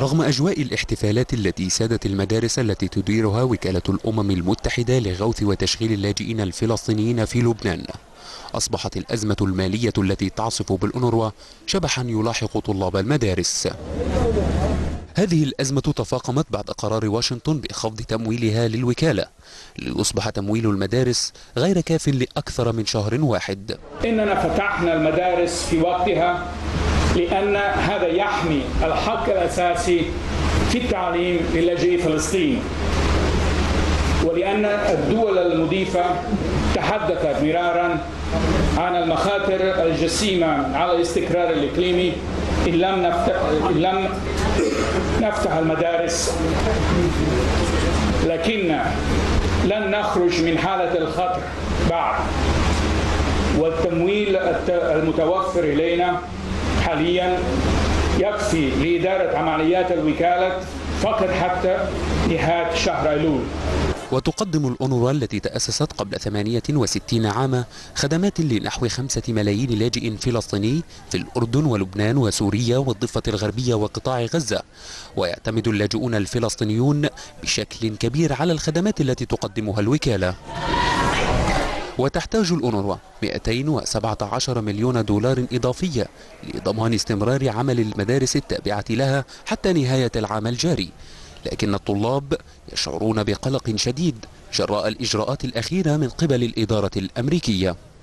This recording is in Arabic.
رغم أجواء الاحتفالات التي سادت المدارس التي تديرها وكالة الأمم المتحدة لغوث وتشغيل اللاجئين الفلسطينيين في لبنان، أصبحت الأزمة المالية التي تعصف بالأونروا شبحا يلاحق طلاب المدارس. هذه الأزمة تفاقمت بعد قرار واشنطن بخفض تمويلها للوكالة، ليصبح تمويل المدارس غير كاف لأكثر من شهر واحد. إننا فتحنا المدارس في وقتها لأن هذا يحمي الحق الأساسي في التعليم للاجئي فلسطين، ولأن الدول المضيفة تحدثت مرارا عن المخاطر الجسيمة على الاستقرار الإقليمي إن لم نفتح المدارس، لكن لن نخرج من حالة الخطر بعد، والتمويل المتوفر إلينا حاليا يكفي لإدارة عمليات الوكالة فقط حتى نهاية شهر أيلول. وتقدم الأونروا التي تأسست قبل 68 عاما خدمات لنحو 5 ملايين لاجئ فلسطيني في الأردن ولبنان وسوريا والضفة الغربية وقطاع غزة، ويعتمد اللاجئون الفلسطينيون بشكل كبير على الخدمات التي تقدمها الوكالة. وتحتاج الأونروا 217 مليون دولار إضافية لضمان استمرار عمل المدارس التابعة لها حتى نهاية العام الجاري، لكن الطلاب يشعرون بقلق شديد جراء الإجراءات الأخيرة من قبل الإدارة الأمريكية.